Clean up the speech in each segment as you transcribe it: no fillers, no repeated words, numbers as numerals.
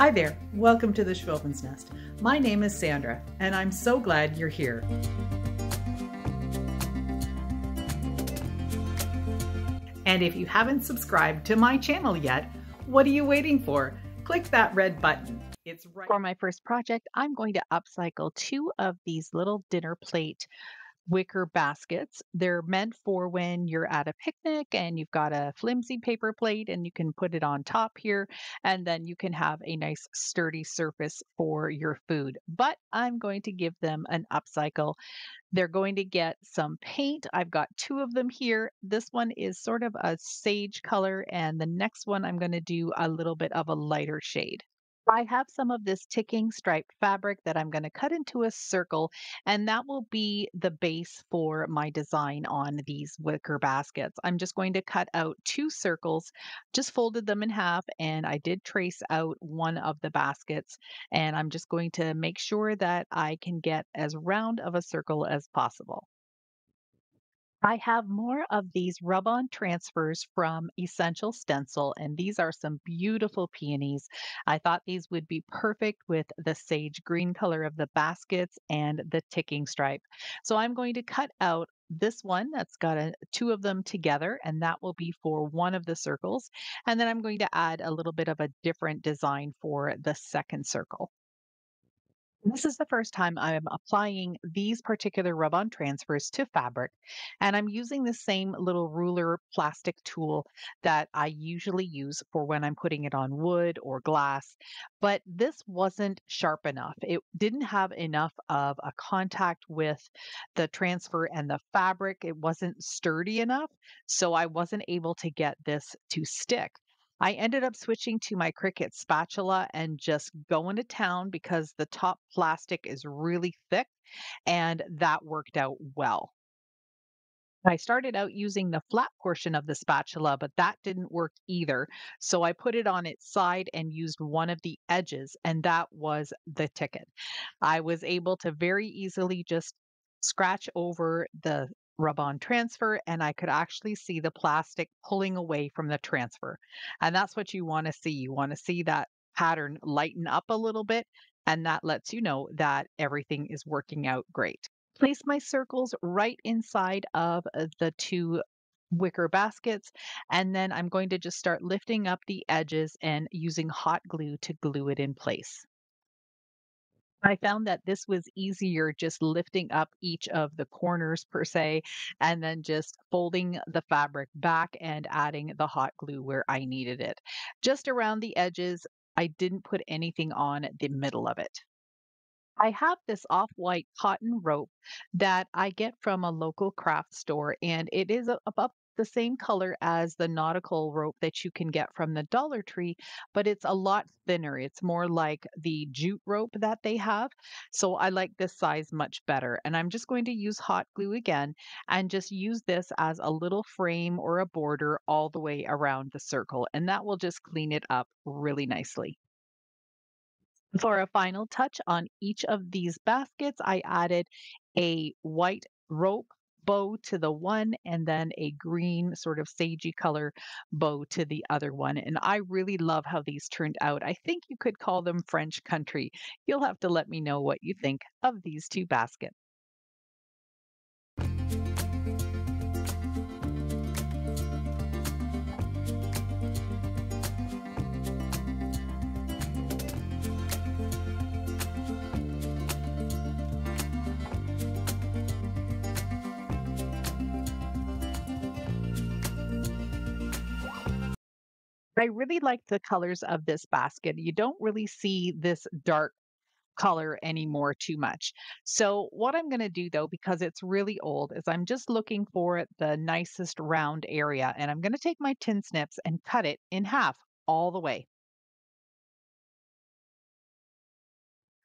Hi there, welcome to the Schwowin's Nest. My name is Sandra, and I'm so glad you're here. And if you haven't subscribed to my channel yet, what are you waiting for? Click that red button. It's right. For my first project, I'm going to upcycle two of these little dinner plate wicker baskets. They're meant for when you're at a picnic and you've got a flimsy paper plate and you can put it on top here, and then you can have a nice sturdy surface for your food. But I'm going to give them an upcycle. They're going to get some paint. I've got two of them here. This one is sort of a sage color, and the next one I'm going to do a little bit of a lighter shade. I have some of this ticking striped fabric that I'm going to cut into a circle, and that will be the base for my design on these wicker baskets. I'm just going to cut out two circles, just folded them in half, and I did trace out one of the baskets, and I'm just going to make sure that I can get as round of a circle as possible. I have more of these rub-on transfers from Essential Stencil, and these are some beautiful peonies. I thought these would be perfect with the sage green color of the baskets and the ticking stripe. So I'm going to cut out this one that's got two of them together, and that will be for one of the circles. And then I'm going to add a little bit of a different design for the second circle. This is the first time I'm applying these particular rub-on transfers to fabric, and I'm using the same little ruler plastic tool that I usually use for when I'm putting it on wood or glass, but this wasn't sharp enough. It didn't have enough of a contact with the transfer and the fabric. It wasn't sturdy enough, so I wasn't able to get this to stick. I ended up switching to my Cricut spatula and just going to town because the top plastic is really thick, and that worked out well. I started out using the flat portion of the spatula, but that didn't work either. So I put it on its side and used one of the edges, and that was the ticket. I was able to very easily just scratch over the rub-on transfer, and I could actually see the plastic pulling away from the transfer. And that's what you want to see. You want to see that pattern lighten up a little bit, and that lets you know that everything is working out great. Place my circles right inside of the two wicker baskets, and then I'm going to just start lifting up the edges and using hot glue to glue it in place. I found that this was easier just lifting up each of the corners per se, and then just folding the fabric back and adding the hot glue where I needed it. Just around the edges, I didn't put anything on the middle of it. I have this off-white cotton rope that I get from a local craft store, and it is about the same color as the nautical rope that you can get from the Dollar Tree, but it's a lot thinner. It's more like the jute rope that they have. So I like this size much better. And I'm just going to use hot glue again and just use this as a little frame or a border all the way around the circle. And that will just clean it up really nicely. For a final touch on each of these baskets, I added a white rope bow to the one, and then a green sort of sagey color bow to the other one. And I really love how these turned out. I think you could call them French country. You'll have to let me know what you think of these two baskets. I really like the colors of this basket. You don't really see this dark color anymore too much. So what I'm going to do though, because it's really old, is I'm just looking for the nicest round area, and I'm going to take my tin snips and cut it in half all the way.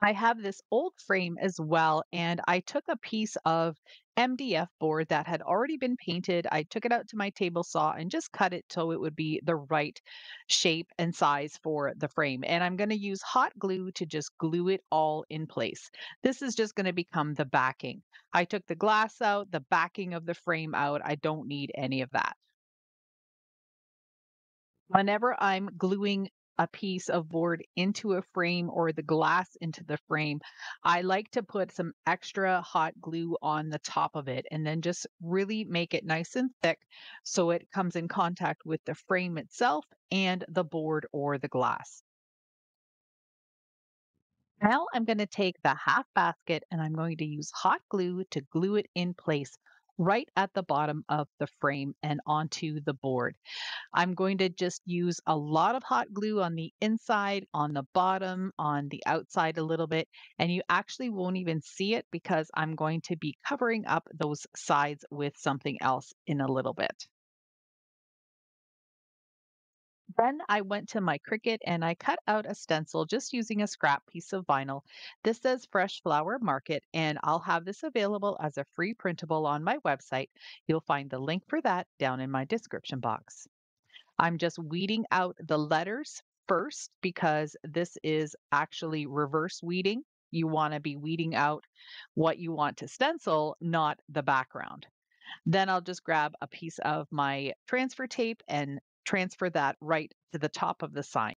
I have this old frame as well, and I took a piece of MDF board that had already been painted. I took it out to my table saw and just cut it till it would be the right shape and size for the frame. And I'm going to use hot glue to just glue it all in place. This is just going to become the backing. I took the glass out, the backing of the frame out. I don't need any of that. Whenever I'm gluing a piece of board into a frame or the glass into the frame, I like to put some extra hot glue on the top of it and then just really make it nice and thick so it comes in contact with the frame itself and the board or the glass. Now I'm going to take the half basket and I'm going to use hot glue to glue it in place right at the bottom of the frame and onto the board. I'm going to just use a lot of hot glue on the inside, on the bottom, on the outside a little bit, and you actually won't even see it because I'm going to be covering up those sides with something else in a little bit. Then I went to my Cricut and I cut out a stencil just using a scrap piece of vinyl. This says Fresh Flower Market, and I'll have this available as a free printable on my website. You'll find the link for that down in my description box. I'm just weeding out the letters first because this is actually reverse weeding. You want to be weeding out what you want to stencil, not the background. Then I'll just grab a piece of my transfer tape and transfer that right to the top of the sign.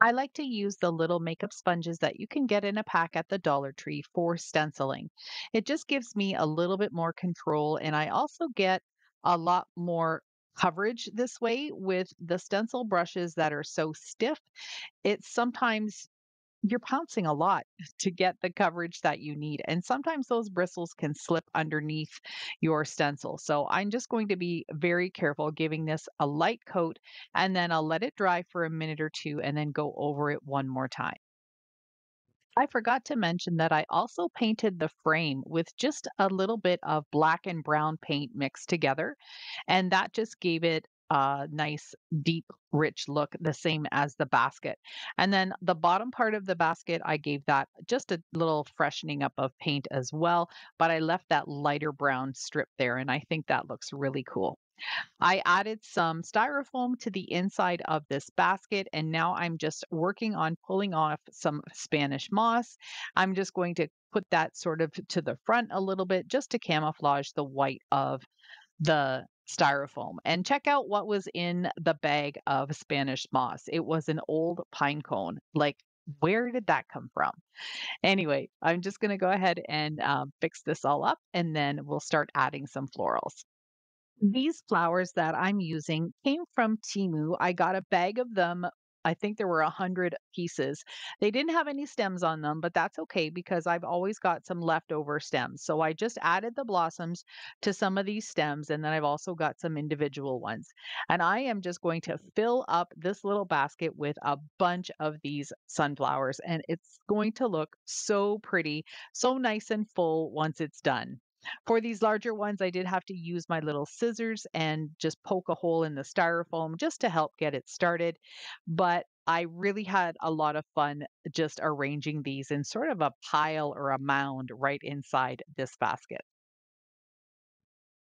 I like to use the little makeup sponges that you can get in a pack at the Dollar Tree for stenciling. It just gives me a little bit more control, and I also get a lot more coverage this way. With the stencil brushes that are so stiff, it's sometimes you're pouncing a lot to get the coverage that you need. And sometimes those bristles can slip underneath your stencil. So I'm just going to be very careful giving this a light coat, and then I'll let it dry for a minute or two and then go over it one more time. I forgot to mention that I also painted the frame with just a little bit of black and brown paint mixed together. And that just gave it a nice, deep, rich look, the same as the basket. And then the bottom part of the basket, I gave that just a little freshening up of paint as well, but I left that lighter brown strip there, and I think that looks really cool. I added some styrofoam to the inside of this basket, and now I'm just working on pulling off some Spanish moss. I'm just going to put that sort of to the front a little bit just to camouflage the white of the styrofoam. And check out what was in the bag of Spanish moss. It was an old pine cone. Like, where did that come from? Anyway, I'm just going to go ahead and fix this all up, and then we'll start adding some florals. These flowers that I'm using came from Temu. I got a bag of them. I think there were 100 pieces. They didn't have any stems on them, but that's okay because I've always got some leftover stems. So I just added the blossoms to some of these stems, and then I've also got some individual ones. And I am just going to fill up this little basket with a bunch of these sunflowers, and it's going to look so pretty, so nice and full once it's done. For these larger ones, I did have to use my little scissors and just poke a hole in the styrofoam just to help get it started. But I really had a lot of fun just arranging these in sort of a pile or a mound right inside this basket.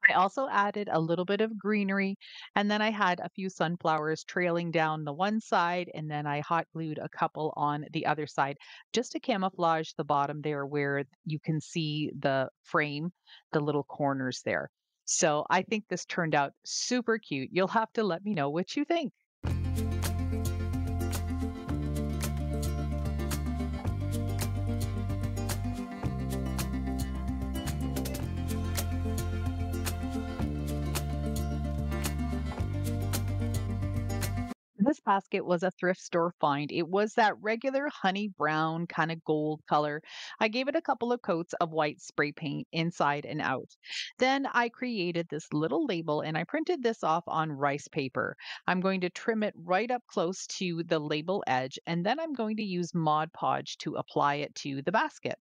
I also added a little bit of greenery, and then I had a few sunflowers trailing down the one side, and then I hot glued a couple on the other side just to camouflage the bottom there where you can see the frame, the little corners there. So I think this turned out super cute. You'll have to let me know what you think. This basket was a thrift store find. It was that regular honey brown kind of gold color. I gave it a couple of coats of white spray paint inside and out. Then I created this little label, and I printed this off on rice paper. I'm going to trim it right up close to the label edge, and then I'm going to use Mod Podge to apply it to the basket.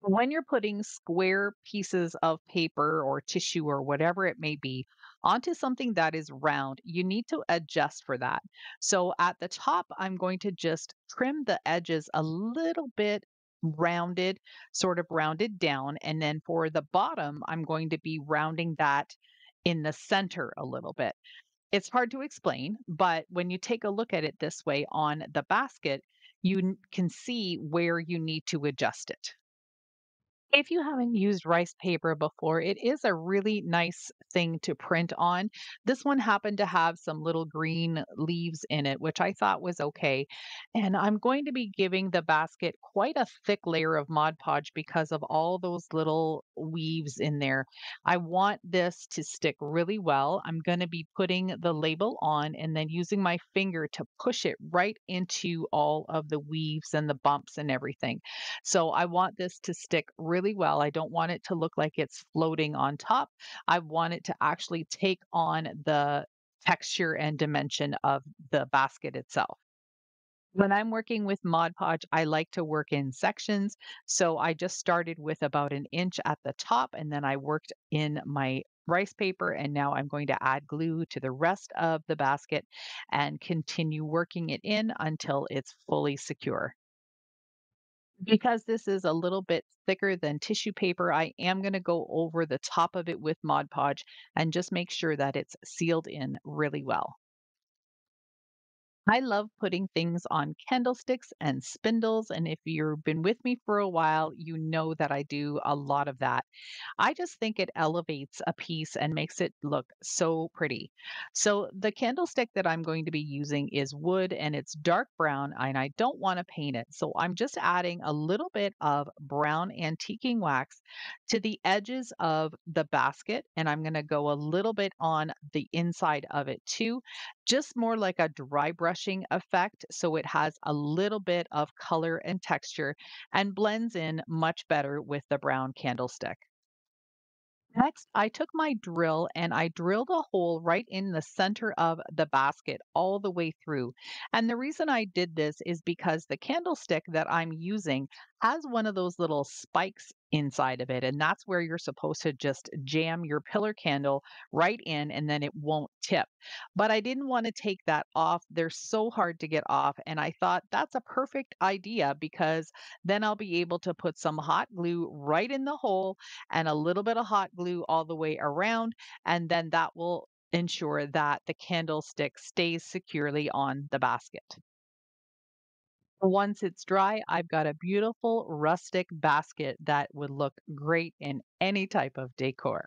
When you're putting square pieces of paper or tissue or whatever it may be onto something that is round, you need to adjust for that. So at the top, I'm going to just trim the edges a little bit rounded, sort of rounded down. And then for the bottom, I'm going to be rounding that in the center a little bit. It's hard to explain, but when you take a look at it this way on the basket, you can see where you need to adjust it. If you haven't used rice paper before, it is a really nice thing to print on. This one happened to have some little green leaves in it, which I thought was okay. And I'm going to be giving the basket quite a thick layer of Mod Podge because of all those little weaves in there. I want this to stick really well. I'm going to be putting the label on and then using my finger to push it right into all of the weaves and the bumps and everything. So I want this to stick really well. I don't want it to look like it's floating on top. I want it to actually take on the texture and dimension of the basket itself. When I'm working with Mod Podge, I like to work in sections. So I just started with about 1 inch at the top, and then I worked in my rice paper, and now I'm going to add glue to the rest of the basket and continue working it in until it's fully secure. Because this is a little bit thicker than tissue paper, I am going to go over the top of it with Mod Podge and just make sure that it's sealed in really well. I love putting things on candlesticks and spindles, and if you've been with me for a while, you know that I do a lot of that. I just think it elevates a piece and makes it look so pretty. So the candlestick that I'm going to be using is wood, and it's dark brown, and I don't want to paint it. So I'm just adding a little bit of brown antiquing wax to the edges of the basket, and I'm going to go a little bit on the inside of it too, just more like a dry brushing effect, so it has a little bit of color and texture and blends in much better with the brown candlestick. Next, I took my drill and I drilled a hole right in the center of the basket all the way through. And the reason I did this is because the candlestick that I'm using has one of those little spikes inside of it. And that's where you're supposed to just jam your pillar candle right in, and then it won't tip. But I didn't want to take that off. They're so hard to get off. And I thought that's a perfect idea, because then I'll be able to put some hot glue right in the hole and a little bit of hot glue all the way around. And then that will ensure that the candlestick stays securely on the basket. Once it's dry, I've got a beautiful rustic basket that would look great in any type of decor.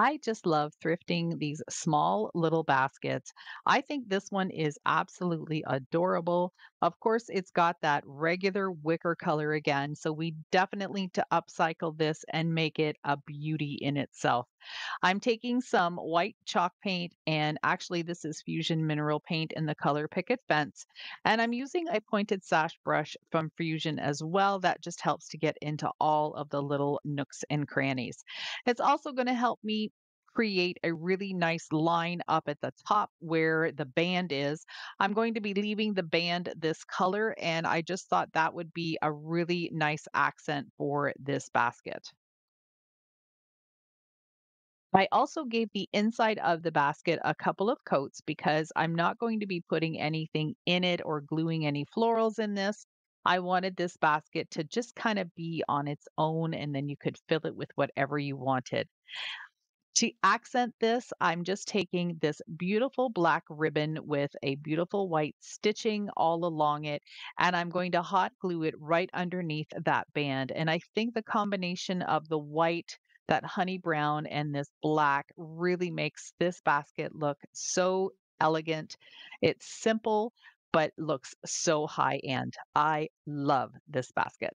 I just love thrifting these small little baskets. I think this one is absolutely adorable. Of course, it's got that regular wicker color again, so we definitely need to upcycle this and make it a beauty in itself. I'm taking some white chalk paint, and actually this is Fusion Mineral Paint in the color Picket Fence, and I'm using a pointed sash brush from Fusion as well. That just helps to get into all of the little nooks and crannies. It's also going to help me create a really nice line up at the top where the band is. I'm going to be leaving the band this color, and I just thought that would be a really nice accent for this basket. I also gave the inside of the basket a couple of coats because I'm not going to be putting anything in it or gluing any florals in this. I wanted this basket to just kind of be on its own, and then you could fill it with whatever you wanted. To accent this, I'm just taking this beautiful black ribbon with a beautiful white stitching all along it, and I'm going to hot glue it right underneath that band. And I think the combination of the white, that honey brown, and this black really makes this basket look so elegant. It's simple, but looks so high end. I love this basket.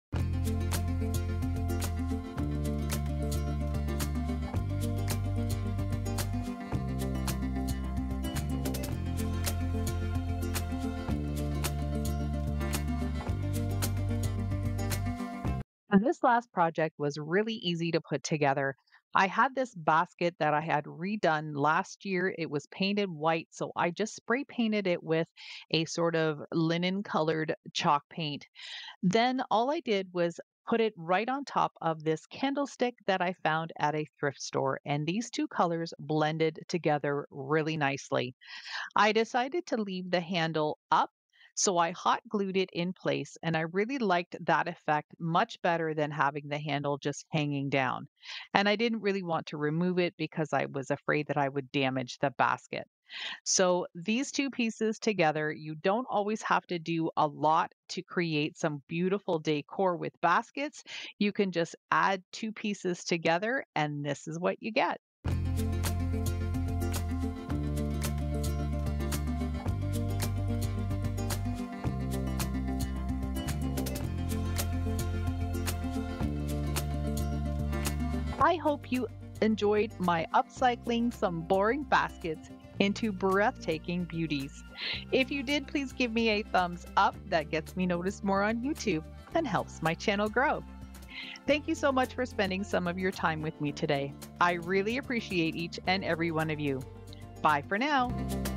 This last project was really easy to put together. I had this basket that I had redone last year. It was painted white, so I just spray painted it with a sort of linen colored chalk paint. Then all I did was put it right on top of this candlestick that I found at a thrift store, and these two colors blended together really nicely. I decided to leave the handle up So I hot glued it in place, and I really liked that effect much better than having the handle just hanging down. And I didn't really want to remove it because I was afraid that I would damage the basket. So these two pieces together, you don't always have to do a lot to create some beautiful decor with baskets. You can just add two pieces together, and this is what you get. I hope you enjoyed my upcycling some boring baskets into breathtaking beauties. If you did, please give me a thumbs up. That gets me noticed more on YouTube and helps my channel grow. Thank you so much for spending some of your time with me today. I really appreciate each and every one of you. Bye for now.